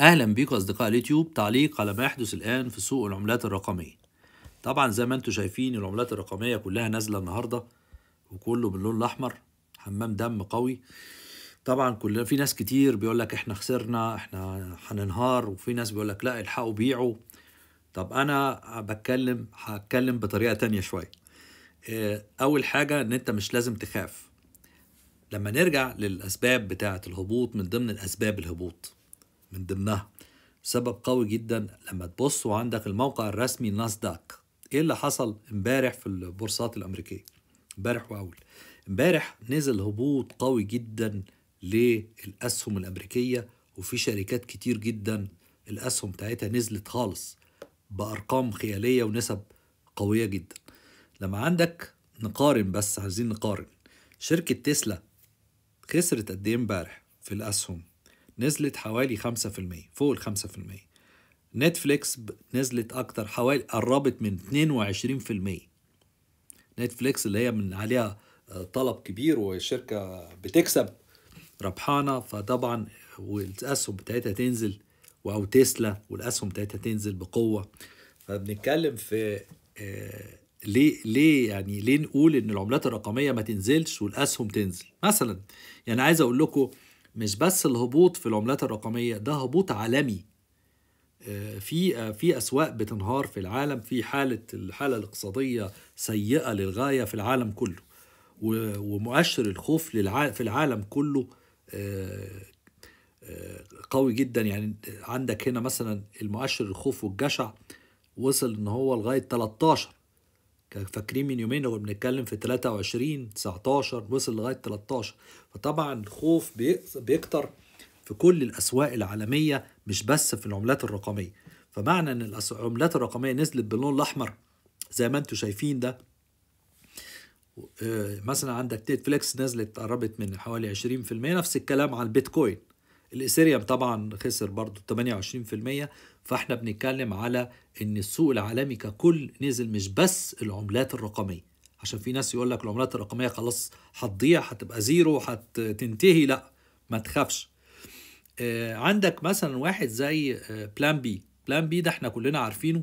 اهلا بيكم اصدقاء اليوتيوب. تعليق على ما يحدث الان في سوق العملات الرقميه. طبعا زي ما انتم شايفين العملات الرقميه كلها نازله النهارده وكله باللون الاحمر، حمام دم قوي. طبعا كلنا في ناس كتير بيقول لك احنا خسرنا احنا هننهار، وفي ناس بيقول لك لا الحقوا بيعوا. طب انا هتكلم بطريقه تانية شويه. اول حاجه ان انت مش لازم تخاف. لما نرجع للاسباب بتاعه الهبوط، من ضمن الاسباب الهبوط من ضمنها سبب قوي جدا لما تبص وعندك الموقع الرسمي ناسداك. ايه اللي حصل امبارح في البورصات الامريكيه؟ امبارح واول امبارح نزل هبوط قوي جدا للاسهم الامريكيه، وفي شركات كتير جدا الاسهم بتاعتها نزلت خالص بارقام خياليه ونسب قويه جدا. لما عندك نقارن، بس عايزين نقارن شركه تسلا خسرت قد ايه امبارح في الاسهم؟ نزلت حوالي 5%، فوق ال 5%. نتفليكس نزلت أكتر، حوالي قربت من 22%. نتفليكس اللي هي من عليها طلب كبير وشركة بتكسب ربحانة، فطبعا والأسهم بتاعتها تنزل، أو تسلا والأسهم بتاعتها تنزل بقوة. فبنتكلم في ليه يعني ليه نقول إن العملات الرقمية ما تنزلش والأسهم تنزل مثلا؟ يعني عايز أقول لكم مش بس الهبوط في العملات الرقمية، ده هبوط عالمي. في أسواق بتنهار في العالم، في الحالة الاقتصادية سيئة للغاية في العالم كله، ومؤشر الخوف في العالم كله قوي جدا. يعني عندك هنا مثلا المؤشر الخوف والجشع وصل إن هو لغاية 13، فاكرين من يومين لو بنتكلم في 23 19 وصل لغايه 13. فطبعا الخوف بيكتر في كل الاسواق العالميه مش بس في العملات الرقميه. فمعنى ان العملات الرقميه نزلت باللون الاحمر زي ما انتم شايفين ده، مثلا عندك نتفليكس نزلت قربت من حوالي 20%، نفس الكلام على البيتكوين. الايثيريوم طبعا خسر برضو 28%. فاحنا بنتكلم على ان السوق العالمي ككل نزل مش بس العملات الرقميه، عشان في ناس يقول لك العملات الرقميه خلاص هتضيع، هتبقى زيرو، هتنتهي. لا ما تخافش. عندك مثلا واحد زي بلان بي. بلان بي ده احنا كلنا عارفينه،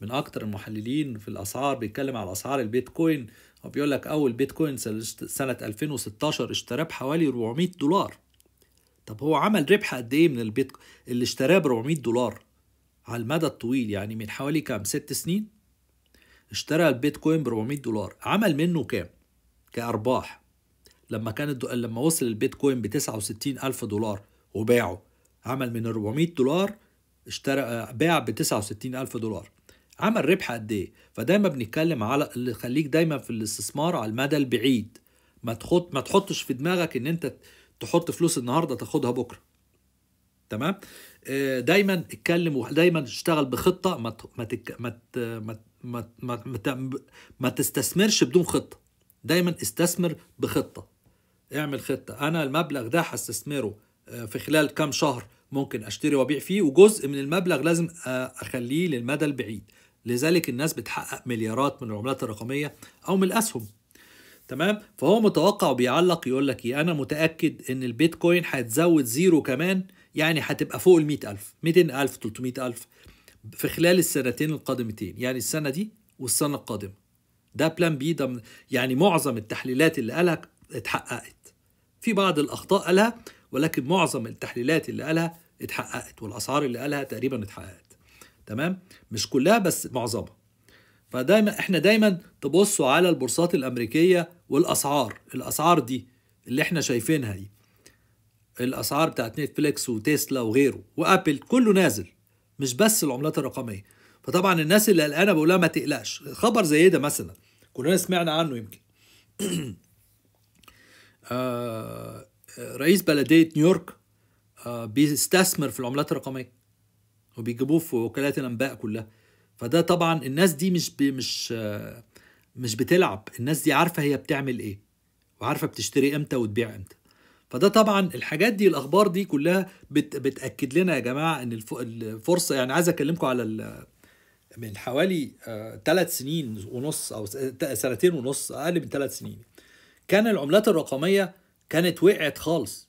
من اكتر المحللين في الاسعار بيتكلم على اسعار البيتكوين، وبيقول لك اول بيتكوين سنه 2016 اشتراه بحوالي $400. طب هو عمل ربح قد ايه من البيتكوين اللي اشتراه ب $400 على المدى الطويل؟ يعني من حوالي كام، 6 سنين اشترى البيتكوين ب $400، عمل منه كام كأرباح؟ لما وصل البيتكوين ب $69,000 وباعه، عمل من $400 اشترى باع ب $69,000، عمل ربح قد ايه؟ فدايما بنتكلم على اللي خليك دايما في الاستثمار على المدى البعيد. ما تحطش في دماغك ان انت تحط فلوس النهارده تاخدها بكره، تمام؟ دايما اتكلم ودايما اشتغل بخطه. ما تستثمرش بدون خطه، دايما استثمر بخطه. اعمل خطه، انا المبلغ ده هستثمره في خلال كام شهر ممكن اشتري وابيع فيه، وجزء من المبلغ لازم اخليه للمدى البعيد. لذلك الناس بتحقق مليارات من العملات الرقميه او من الاسهم، تمام؟ فهو متوقع وبيعلق يقول لك ايه، انا متاكد ان البيتكوين هتزود زيرو كمان، يعني هتبقى فوق ال 100,000 200,000 300,000 في خلال السنتين القادمتين، يعني السنه دي والسنه القادمه. ده بلان بي، ده يعني معظم التحليلات اللي قالها اتحققت. في بعض الاخطاء قالها، ولكن معظم التحليلات اللي قالها اتحققت، والاسعار اللي قالها تقريبا اتحققت، تمام؟ مش كلها بس معظمها. فدايما احنا دايما تبصوا على البورصات الامريكيه والاسعار، الاسعار دي اللي احنا شايفينها دي، الاسعار بتاعت نتفليكس وتسلا وغيره وابل، كله نازل مش بس العملات الرقميه. فطبعا الناس اللي قلقانه بقول لها ما تقلقش. خبر زي ده مثلا كلنا سمعنا عنه يمكن. رئيس بلديه نيويورك بيستثمر في العملات الرقميه وبيجيبوه في وكالات الانباء كلها. فده طبعا الناس دي مش بتلعب، الناس دي عارفه هي بتعمل ايه، وعارفه بتشتري امتى وتبيع امتى. فده طبعا الحاجات دي، الاخبار دي كلها بتاكد لنا يا جماعه ان الفرصه. يعني عايز اكلمكم على من حوالي 3 سنين ونص او سنتين ونص، اقل من 3 سنين، كان العملات الرقميه كانت وقعت خالص.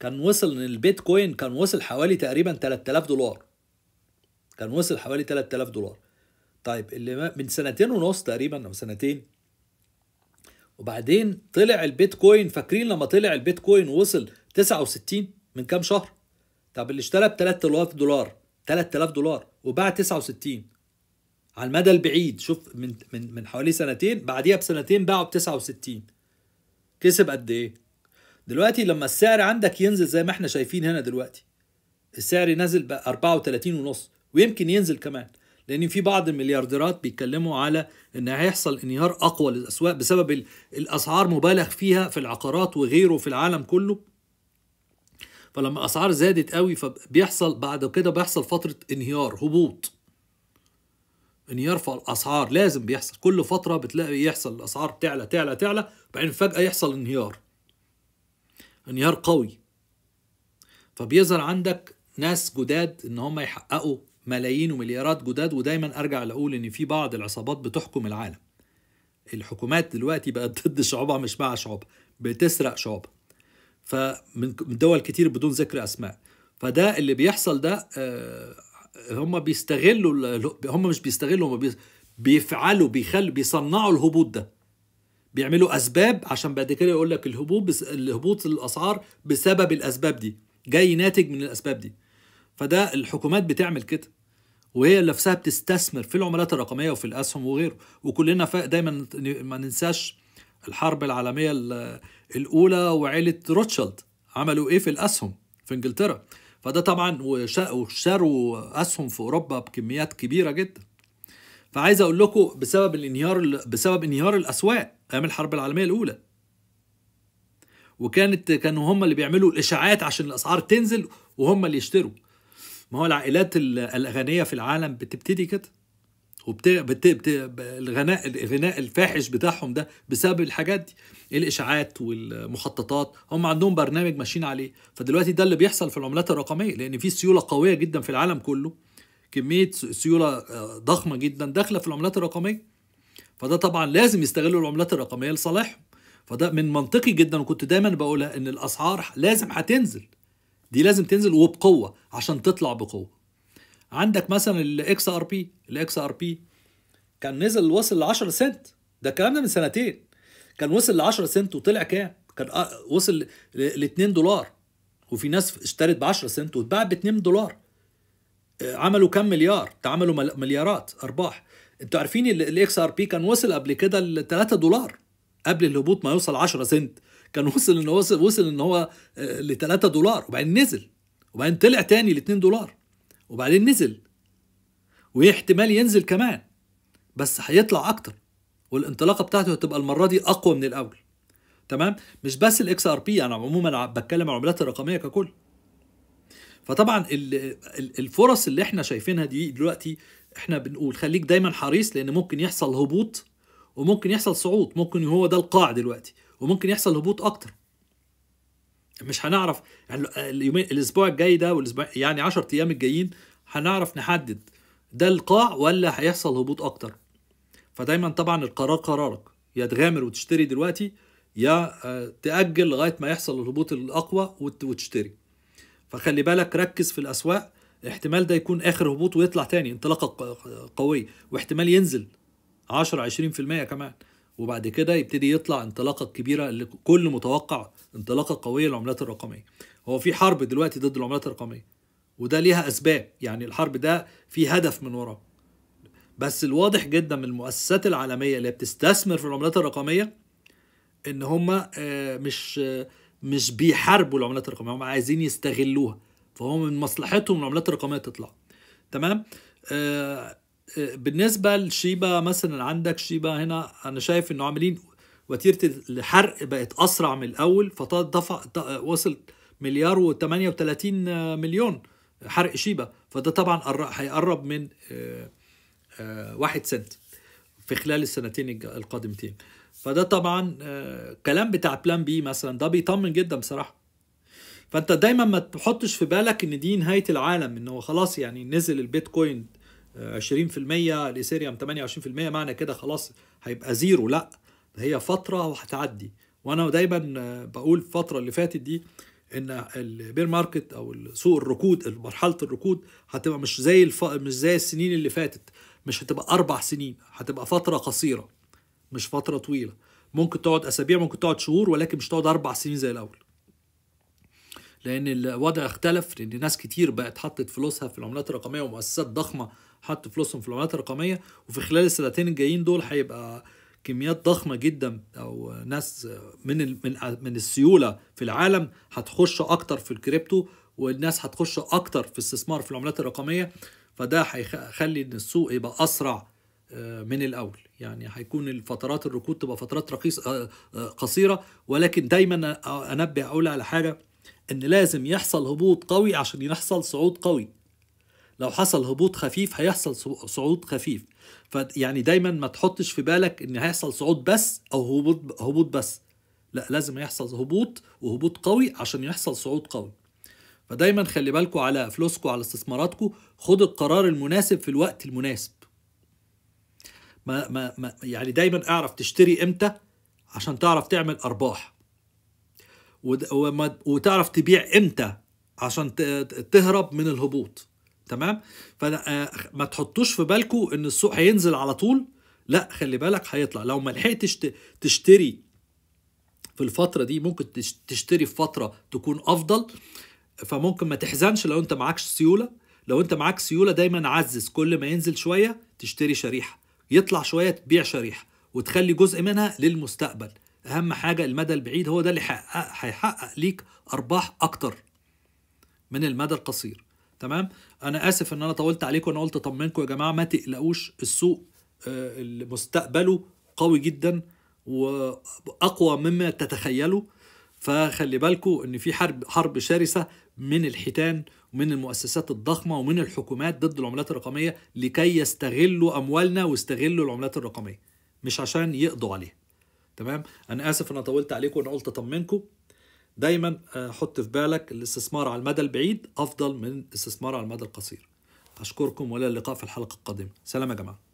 كان وصل البيتكوين كان وصل حوالي تقريبا $3000. كان وصل حوالي $3000. طيب اللي من سنتين ونص تقريبا او سنتين، وبعدين طلع البيتكوين. فاكرين لما طلع البيتكوين وصل 69 من كام شهر؟ طب اللي اشترى ب $3000 وباع 69 على المدى البعيد، شوف من حوالي سنتين، بعديها بسنتين باعوا ب 69، كسب قد ايه؟ دلوقتي لما السعر عندك ينزل زي ما احنا شايفين هنا دلوقتي، السعر نزل ب 34.5 ويمكن ينزل كمان، لان في بعض المليارديرات بيتكلموا على ان هيحصل انهيار اقوى للاسواق بسبب الاسعار مبالغ فيها في العقارات وغيره في العالم كله. فلما الاسعار زادت قوي فبيحصل بعد كده بيحصل فتره انهيار، هبوط، انهيار في الاسعار لازم بيحصل، كل فتره بتلاقي يحصل الاسعار تعلى تعلى تعلى، بعدين فجاه يحصل انهيار قوي. فبيظهر عندك ناس جداد ان هم يحققوا ملايين ومليارات جداد. ودايما ارجع لاقول ان في بعض العصابات بتحكم العالم. الحكومات دلوقتي بقت ضد شعوبها مش مع شعوبها، بتسرق شعوبها. فمن دول كتير بدون ذكر اسماء. فده اللي بيحصل ده، هم بيستغلوا، هم مش بيستغلوا، هم بيفعلوا، بيصنعوا الهبوط ده، بيعملوا اسباب عشان بعد كده يقول لك الهبوط الاسعار بسبب الاسباب دي، جاي ناتج من الاسباب دي. فده الحكومات بتعمل كده، وهي نفسها بتستثمر في العملات الرقميه وفي الاسهم وغيره. وكلنا دايما ما ننساش الحرب العالميه الاولى وعيله روتشيلد عملوا ايه في الاسهم في انجلترا. فده طبعا وشروا اسهم في اوروبا بكميات كبيره جدا. فعايز اقول لكم بسبب انهيار الاسواق ايام الحرب العالميه الاولى، كانوا هم اللي بيعملوا الاشاعات عشان الاسعار تنزل وهم اللي يشتروا. ما هو العائلات الغنيه في العالم بتبتدي كده، الغناء الفاحش بتاعهم ده بسبب الحاجات دي، الاشاعات والمخططات، هم عندهم برنامج ماشيين عليه. فدلوقتي ده اللي بيحصل في العملات الرقميه، لان في سيوله قويه جدا في العالم كله، كميه سيوله ضخمه جدا داخله في العملات الرقميه. فده طبعا لازم يستغلوا العملات الرقميه لصالحهم. فده من منطقي جدا، وكنت دايما بقولها ان الاسعار لازم هتنزل، دي لازم تنزل وبقوه عشان تطلع بقوه. عندك مثلا الاكس ار بي كان نزل وصل ل 10 سنت، ده الكلام ده من سنتين، كان وصل ل 10 سنت وطلع كام؟ كان وصل ل $2، وفي ناس اشترت ب 10 سنت واتباعت ب $2. عملوا كام مليار؟ تعملوا مليارات ارباح. انتوا عارفين الاكس ار بي كان وصل قبل كده ل $3 قبل الهبوط ما يوصل 10 سنت، كان وصل ان هو ل $3 وبعدين نزل، وبعدين طلع تاني ل $2 وبعدين نزل، واحتمال ينزل كمان بس هيطلع اكتر، والانطلاقه بتاعته هتبقى المره دي اقوى من الاول. تمام؟ مش بس الاكس ار بي، انا عموما بتكلم عن العملات الرقميه ككل. فطبعا الفرص اللي احنا شايفينها دي دلوقتي، احنا بنقول خليك دايما حريص، لان ممكن يحصل هبوط وممكن يحصل صعود، ممكن هو ده القاع دلوقتي، وممكن يحصل هبوط اكتر. مش هنعرف يعني الاسبوع الجاي ده والاسبوع يعني 10 ايام الجايين هنعرف نحدد ده القاع ولا هيحصل هبوط اكتر. فدايما طبعا القرار قرارك، يا تغامر وتشتري دلوقتي، يا تأجل لغايه ما يحصل الهبوط الاقوى وتشتري. فخلي بالك، ركز في الاسواق، احتمال ده يكون اخر هبوط ويطلع تاني انطلاقه قويه، واحتمال ينزل 10-20% كمان، وبعد كده يبتدي يطلع انطلاقه كبيره اللي كل متوقع انطلاقه قويه للعملات الرقميه. هو في حرب دلوقتي ضد العملات الرقميه، وده ليها اسباب، يعني الحرب ده في هدف من وراه. بس الواضح جدا من المؤسسات العالميه اللي بتستثمر في العملات الرقميه ان هم مش بيحاربوا العملات الرقميه، هم عايزين يستغلوها، فهو من مصلحتهم العملات الرقميه تطلع. تمام؟ بالنسبه لشيبا مثلا، عندك شيبا هنا انا شايف انه عاملين وتيره الحرق بقت اسرع من الاول، فدفع وصل $1.38 مليار حرق شيبا، فده طبعا هيقرب من 1 سنت في خلال السنتين القادمتين. فده طبعا كلام بتاع بلان بي مثلا، ده بيطمن جدا بصراحه. فانت دايما ما تحطش في بالك ان دي نهايه العالم، ان هو خلاص يعني نزل البيتكوين 20%، الايثيريوم 28%، معنى كده خلاص هيبقى زيرو. لا، هي فتره وهتعدي. وانا دايما بقول الفتره اللي فاتت دي ان البير ماركت او سوق الركود، مرحله الركود هتبقى مش زي السنين اللي فاتت، مش هتبقى 4 سنين، هتبقى فتره قصيره مش فتره طويله، ممكن تقعد اسابيع ممكن تقعد شهور، ولكن مش تقعد 4 سنين زي الاول، لان الوضع اختلف، لان ناس كتير بقت حطت فلوسها في العملات الرقميه، ومؤسسات ضخمه حطت فلوسهم في العملات الرقميه، وفي خلال السنتين الجايين دول هيبقى كميات ضخمه جدا، او ناس من السيوله في العالم هتخش اكتر في الكريبتو، والناس هتخش اكتر في الاستثمار في العملات الرقميه، فده هيخلي ان السوق يبقى اسرع من الاول. يعني هيكون الفترات الركود تبقى فترات قصيره، ولكن دايما انبه اقول على حاجه، ان لازم يحصل هبوط قوي عشان يحصل صعود قوي. لو حصل هبوط خفيف هيحصل صعود خفيف، فيعني دايما ما تحطش في بالك ان هيحصل صعود بس او هبوط بس، لا لازم يحصل هبوط وهبوط قوي عشان يحصل صعود قوي. فدايما خلي بالكم على فلوسكم، على استثماراتكم، خدوا القرار المناسب في الوقت المناسب. ما يعني دايما اعرف تشتري امتى عشان تعرف تعمل ارباح، وتعرف تبيع امتى عشان تهرب من الهبوط، تمام؟ فما تحطوش في بالكم ان السوق هينزل على طول، لا خلي بالك هيطلع. لو ما لحقتش تشتري في الفتره دي، ممكن تشتري في فتره تكون افضل، فممكن ما تحزنش لو انت معكش سيوله. لو انت معاك سيوله دايما عزز، كل ما ينزل شويه تشتري شريحه، يطلع شويه تبيع شريحه، وتخلي جزء منها للمستقبل. اهم حاجه المدى البعيد هو ده اللي هيحقق ليك ارباح اكتر من المدى القصير، تمام؟ انا اسف ان انا طولت عليكم، انا قلت اطمنكم يا جماعه ما تقلقوش، السوق مستقبله قوي جدا واقوى مما تتخيلوا، فخلي بالكم ان في حرب شرسه من الحيتان ومن المؤسسات الضخمه ومن الحكومات ضد العملات الرقميه، لكي يستغلوا اموالنا ويستغلوا العملات الرقميه، مش عشان يقضوا عليها، تمام؟ انا اسف ان انا طولت عليكم، انا قلت اطمنكم. دايما حط في بالك الاستثمار على المدى البعيد افضل من الاستثمار على المدى القصير. اشكركم، والى اللقاء في الحلقه القادمه. سلام يا جماعه.